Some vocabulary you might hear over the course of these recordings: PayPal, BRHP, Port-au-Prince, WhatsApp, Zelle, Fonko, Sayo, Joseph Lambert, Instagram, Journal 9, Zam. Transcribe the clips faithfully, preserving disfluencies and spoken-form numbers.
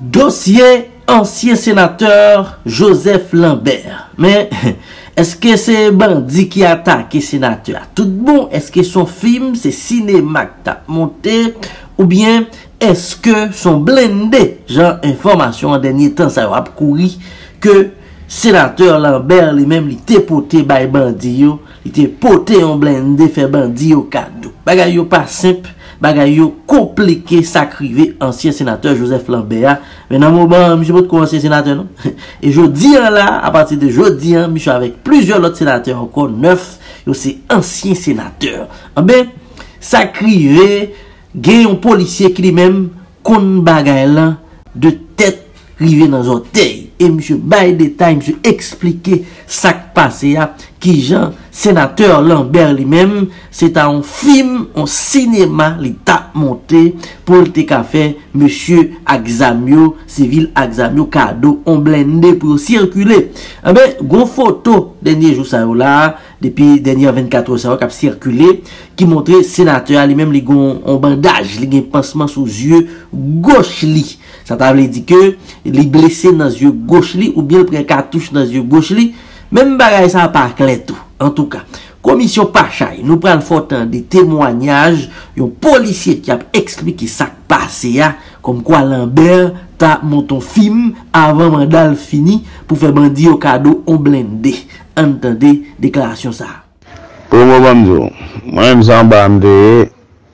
Dossier ancien sénateur Joseph Lambert. Mais est-ce que c'est bandit qui attaque le sénateur? Tout bon, est-ce que son film, c'est cinéma qui t'a monté? Ou bien est-ce que son blindé, genre information en dernier temps, ça va courir que sénateur Lambert lui-même, il était poté by bandit, il était poté en blindé, fait bandit au cadeau. Bagay pas simple. Bagay compliqué, sacrivé, ancien sénateur Joseph Lambert. Mais dans le moment, je ne sais pas ancien sénateur, non? Et je dis là, à partir de jeudi, je suis avec plusieurs autres sénateurs, encore neuf, c'est ancien sénateur. Ben, sacrivé, il y a un policier qui lui-même, qu'on bagay là, de tête, rivé dans l'orteil. Et monsieur, bail détail, monsieur, expliquer ça qui passé là, qui Jean, sénateur Lambert lui-même, c'est un film, un cinéma, l'état monté pour te café, monsieur Axamio, civil Axamio, cadeau, on blindé pour circuler. Eh ben, gros photo, dernier jour ça là, depuis dernière vingt-quatre heures ça qui a circulé, qui montrait sénateur lui-même, il a un bandage, il a un pansement sous yeux gauche li. Ça t'avait dit que, il est blessé dans les yeux gauche li, ou bien il prend cartouche dans les yeux gauche li. Même bagay ça pas clair tout. En tout cas, commission Pachay, nous prenons fort des témoignages, yon policier qui a expliqué ça qui passé, comme quoi Lambert t'a monté film avant mandal fini pour faire bandit au cadeau on blindé. Entendez déclaration ça. Pour moi, moi-même, ça en bas, dans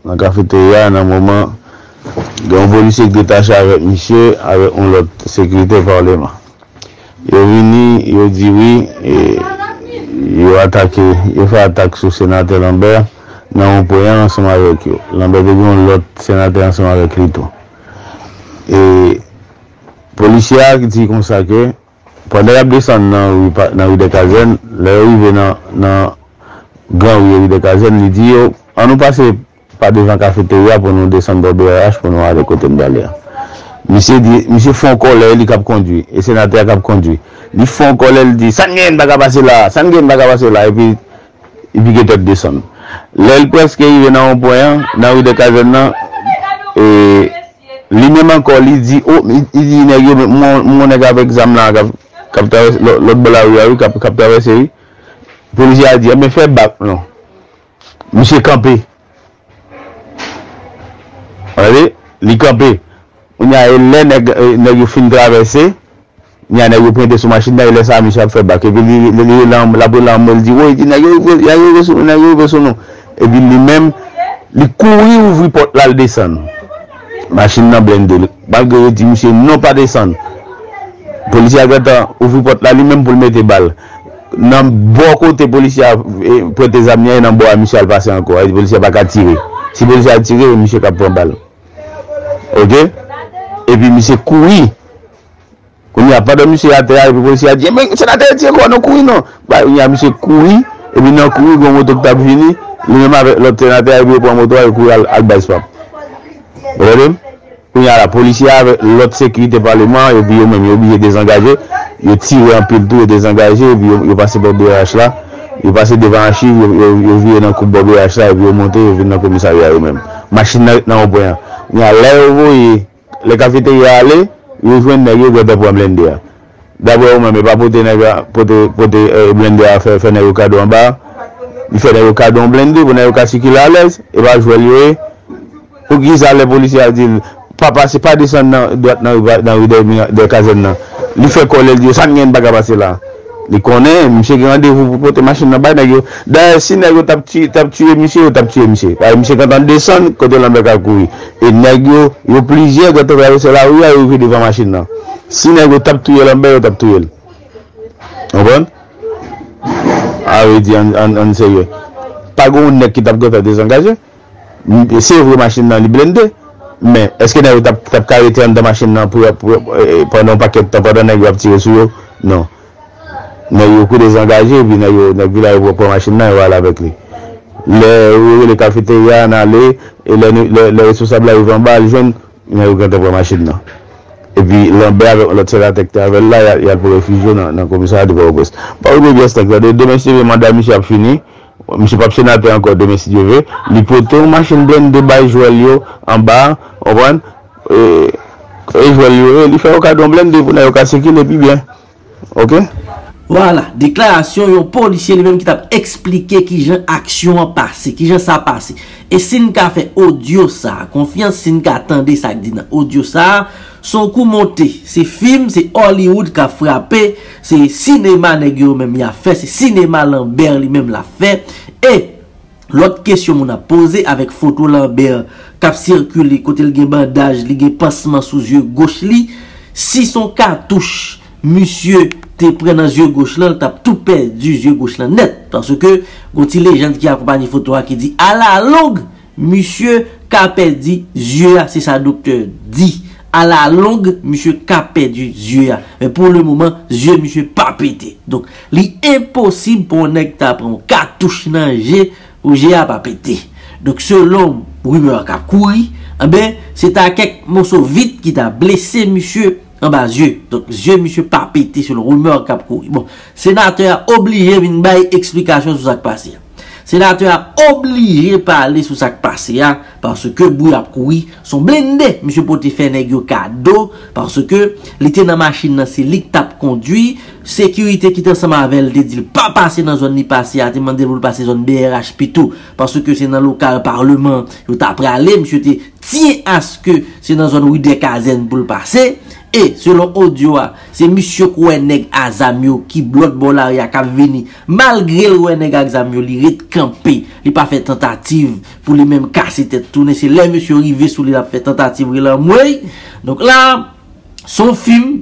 la cafétéria, dans un moment, il y a un policier qui est attaché avec monsieur, avec l'autre sécurité parlement. Ils sont venus, ils ont dit oui, et ils ont attaqué, ils ont fait attaque sur le sénateur Lambert, nous avons pris ensemble avec eux. Lambert a dit l'autre sénateur ensemble avec lui. Et les policiers qui disent comme ça que, pendant qu'ils descendent dans la rue des Casernes, ils arrivent dans la grande rue des Casernes, ils disent, on nous passe par devant la cafétéria pour nous descendre au B R H pour nous aller à côté de la. Monsieur dit, monsieur Fonko, il a conduit, et le sénateur a conduit. Il Fonko, il dit, ça ne va pas passer là, ça ne va pas passer là, et puis, il a descendu. L'aile presque, il vient dans un point, dans la rue de Casernes, et lui-même encore, il dit, oh, il dit, mon nègre avec Zam là, l'autre bol à rue, qui traverse, le policier a dit, mais fais bac, non. Monsieur Campé. Regardez, il Campé. Il y a un film traversé, il y a un prêté sur machine, il laisse à Michel faire bac. Et puis la boule en me dit, oui, il y a un peu sur nous. Et puis lui-même, il courit ouvrir porte là, il descend. Machine n'a blindé. Malgré dit, monsieur, non pas descendre. Le policier a ouvert porte là, lui-même pour le mettre balle. Dans bon côté, le policier a prêté des amis, il a bon à Michel passer encore. Le policier n'a pas tiré. Si le policier a tiré, Michel a pris balle. Ok? Et puis, monsieur courit. Il n'y a pas de monsieur à terre. Et puis, le policier a dit, mais c'est la terre, tiens quoi, non, courit, non. Il y a monsieur courit. Et puis, non, courit, il y a un moto qui a fini. Lui-même avec l'obténateur, il prend un moto et courit à l'Baïspa. Vous voyez? Il y a la policier avec l'autre sécurité parlement. Et puis, il est obligé de désengager. Il tire un peu de tout et désengagé. Et puis, il passe par le B H là. Il passe devant un chiffre. Il vient dans le coup de B H là. Et puis, il monte, il vient dans le commissariat lui-même. Machine dans le point. Il y a l'air, vous voyez. Les cafétéria allé, ils jouent des gens qui ont blindé. D'abord, on ne peut pas porter des blindés à faire des cadeaux en bas. Ils font des cadeaux en blindé, ils font des cadeaux qui sont à l'aise, ils vont jouer. Pour qu'ils aient les policiers à dire, papa, c'est pas descendre dans les casernes. Ils font coller, ils disent, ça ne va pas passer là. Ils connaissent, monsieur, qui rendez-vous pour porter machine en bas. D'ailleurs, si vous avez tué monsieur, vous avez tué monsieur. Monsieur, quand on descend, quand on a couru. Et nègre, il y a plusieurs qui ont traversé la rue, ils vivent devant la machine. Si nègre tape tout, Lambert tape tout. Vous comprenez? Ah oui, dit en sérieux. Pas grand nègre qui tape quand on désengagé. C'est vrai, machine dans les blindés. Mais est-ce que nègre tape carré dans la machine pendant un paquet de temps, pendant nègre a tiré sur eux? Non. Nègre est désengagé, puis nègre là, il va prendre la machine et va aller avec lui. Les cafétéria en allé et les responsables arrivent en bas, les jeunes, ils n'ont pas de machine. Et puis Lambert avec l'autre sénateur avec là, il y a le réfugié dans le commissariat de Port-au-Prince. Par exemple, bien sûr, demain si le mandat Michel a fini, Michel pas sénateur encore demain si Dieu veut, il peut une machine blindée de bail jouer en bas, on voit, il fait aucun problème de vous n'avez aucun sécurité plus bien. OK? Voilà, déclaration un policier lui-même qui t'a expliqué qui j'ai action a passé, qui j'ai ça passé. Et si nous avons fait audio ça, confiance si nous attendait ça dit audio ça, son coup monté, c'est film, c'est Hollywood qui a frappé, c'est cinéma nègre même il a fait, c'est cinéma Lambert lui-même l'a fait. Et l'autre question qu'on a posée avec photo Lambert qui a circulé côté le bandage, le pansement sous yeux gauche li, si son cartouche monsieur te prend dans yeux gauche là, t'as tout perdu yeux gauche là net parce que quand il les gens qui accompagnent photo qui dit à la longue monsieur qu'a perdu yeux, c'est ça docteur dit à la longue monsieur qu'a perdu yeux, mais pour le moment yeux monsieur pas pété. Donc l'impossible pour nèg t'a prend cartouche dans yeux ou yeux pas pété. Donc selon rumeur qu'a couru, eh ben c'est à quelques morceaux vite qui t'a blessé monsieur en bas yeux. Donc yeux monsieur pas pété sur le rumeur cap couru. Bon, sénateur obligé une bail explication sur ça qui passé. Sénateur obligé parler sur ça qui passé parce que bouy a couru son blindé monsieur poté faire nèg cadeau parce que il était dans machine dans c'est lui qui t'a conduit, sécurité qui était ensemble avec il dit pas passer dans zone ni passer a demandé pour passer zone B R H P tout parce que c'est dans local parlement, il t'a prêt aller monsieur te tient à ce que c'est dans zone rue des casernes pour le passer. Et selon audio, c'est monsieur Koueneg Azamio qui bloque Bolaria qui a venu. Malgré le Koueneg Azamio, il est campé. Il n'a pas fait tentative pour les mêmes casser tête tourner. C'est là monsieur Rivé sous lui a fait tentative. Donc là, son film,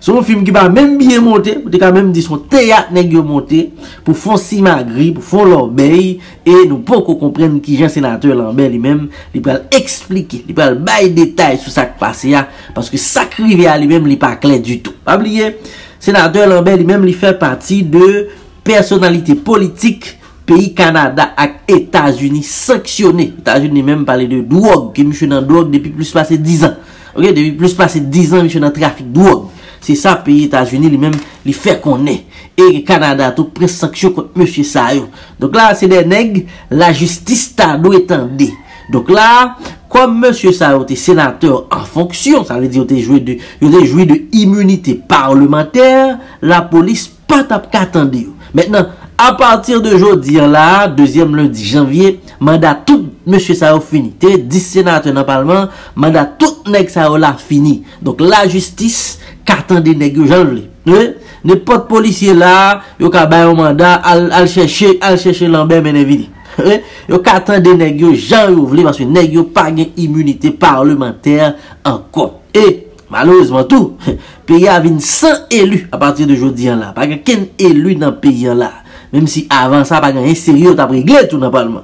son film qui va même bien monter, vous avez même dit son théâtre n'est pas monté, pour faire Simagri, pour faire l'obéi, et nous pouvons comprendre qui est sénateur Lambert lui-même, il va expliquer, il va bailler des détails sur ce qui passe, parce que ça qui arrive lui-même, il n'est pas clair du tout. Pas oublier, sénateur Lambert lui-même, il fait partie de personnalités politiques, pays Canada et États-Unis sanctionnés. États-Unis même parler de drogue, qui est dans drogue depuis plus de dix ans. Ok, depuis plus passé dix ans, monsieur dans le trafic de drogue. C'est ça, pays États-Unis, lui-même, lui fait qu'on est. Et le Canada, tout presse sanction contre monsieur Sayo. Donc là, c'est des nègres, la justice t'a dû étendue. Donc là, comme monsieur Sayo était sénateur en fonction, ça veut dire qu'il était joué de immunité parlementaire, la police pas tape qu'attendre. Maintenant, à partir de aujourd'hui, là, deuxième lundi janvier, mandat tout monsieur Sao fini. dix sénateurs dans le Parlement, mandat tout nèg Sao là fini. Donc la justice, qu'attend des nèg gens. Ne pas de policier là, yo ka bay un mandat, al chercher, al chercher Lambert Menevili. Yo qu'attend des nèg gens vle parce que nèg yo pas gen immunité parlementaire encore. Et malheureusement tout, pays a vint sans élus à partir de aujourd'hui là, pas gen élu dans pays là. Même si avant ça, pas un sérieux, t'as réglé tout dans le Parlement.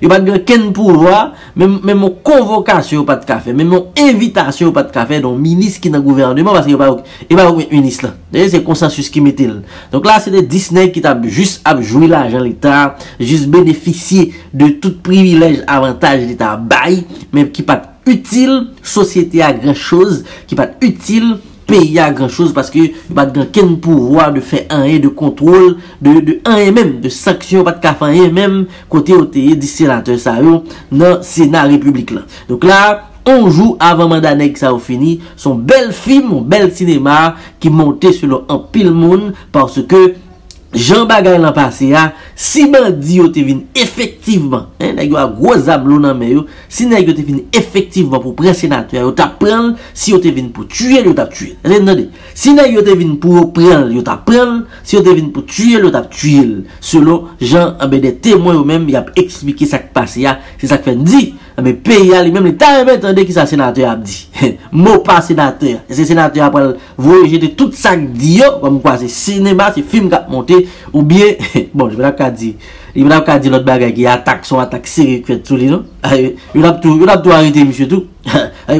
Il n'y a pas de ken pouvoir, même, même une convocation, pas de café, même une invitation, pas de café, donc ministre qui est dans le gouvernement, parce qu'il n'y a pas de ministre là. C'est le consensus qui mettait là. Donc là, c'est des Disney qui t'a juste joué l'argent l'État, juste bénéficier de tout privilège, avantage l'État bail, mais qui n'est pas utile, société à grand chose, qui n'est pas utile, pays à grand chose parce que pas de grand pouvoir de faire un et de contrôle de de un et même de sanction pas de café et même côté au théâtre du sénateur ça yo dans Sénat République là. Donc là on joue avant mandat nèg ça au fini son bel film, un bel cinéma qui montait sur le en pile monde parce que Jean Bagay l'an passé a si bandi yo te vin effectivement hein nèg yo a gros ablou nan men yo si nèg yo te vin effectivement pour prendre sénateur yo t'a prendre si yo te vin pour tuer yo t'a tuer entendez si nèg yo te vin pour prendre yo t'a prendre si yo te vin pour tuer yo t'a tuer selon Jean ben des témoins eux même y a expliqué ça qui passé a c'est ça qui fait dit mais pays a lui-même l'état entendez qui ça sénateur a dit mot pas sénateur c'est sénateur après voyager de tout ça dit yo comme quoi c'est cinéma c'est film qui a monté ou bien, bon, je vais pas dire, il ne va pas dire l'autre bagage qui attaque, son attaque sérieux, qui fait tout, non? Il a tout arrêté, monsieur, tout.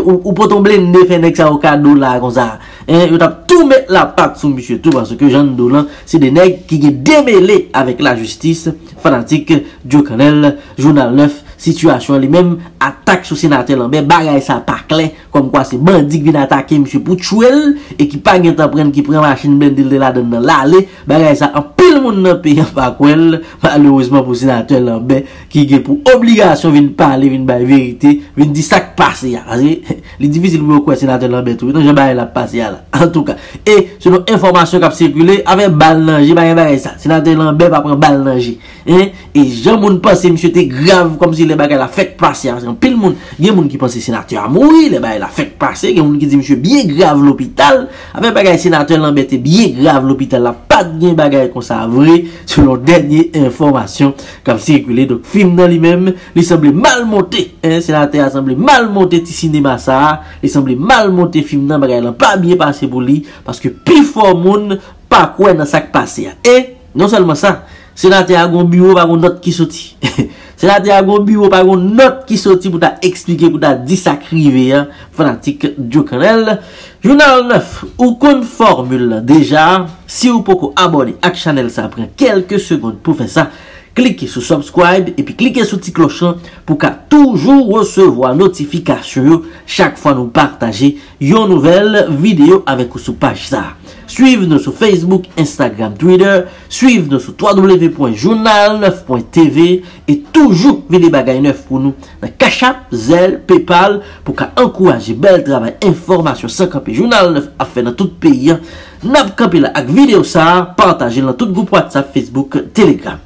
Ou pour tomber, ne fait nèg ça au cadeau là, comme ça. Il a tout mettre la patte sur monsieur, tout, parce que Jean Dolan, c'est des nègres qui sont démêlés avec la justice, fanatique, Joe Canel, Journal neuf, situation lui-même, attaque sur sénateur Lambert, bagage ça pas clair, comme quoi c'est bandit qui vient attaquer monsieur pour tuer, et qui pas gagne temps prendre, qui prend machine blindée là-dedans, là, allez, bagage ça en pire. pile monde dans pays pas quel malheureusement pour sénateur Lambert qui est pour obligation vinn parler vinn ba vérité vinn dire ça qui passé là il difficile pour quoi sénateur Lambert tout non j'ai ba la passé là en tout cas et selon information qui a circulé avec balange ba rien ça sénateur Lambert pas prend balange hein et gens monde penser monsieur était grave comme si les bagages la fait passer pile monde il y a monde qui pensait sénateur a mourir les bagages la fait passer il y a monde qui dit monsieur bien grave l'hôpital avec bagages sénateur Lambert était bien grave l'hôpital la pas de bagaille comme ça vrai selon dernière information qui a circulé donc film dans lui-même il semblait mal monté hein sénateur a semblé mal monté ti cinéma ça il semblait mal monté film dans bagaille là pas bien passé pour lui parce que plus fort monde pas quoi dans ça qui passé et non seulement ça sénateur a un bureau pas une note qui sorti sénateur a un bureau pas une note qui sorti pour t'a expliquer pour t'a dit ça crivé hein fanatique Journal neuf ou qu'on formule déjà si vous pouvez abonner à la chaîne ça prend quelques secondes pour faire ça cliquez sur subscribe et puis cliquez sur petit clochon pour qu'à toujours recevoir notification chaque fois nous partager une nouvelle vidéo avec vous sur page ça. Suivez-nous sur Facebook, Instagram, Twitter, suivez-nous sur w w w point journal neuf point t v et toujours vidéo bagaille neuf pour nous dans Cash App, Zelle, PayPal pour qu'à encourager bel travail information sans camper Journal neuf à faire dans tout pays. N'a pas camper la vidéo ça, partagez dans tout groupe WhatsApp, Facebook, Telegram.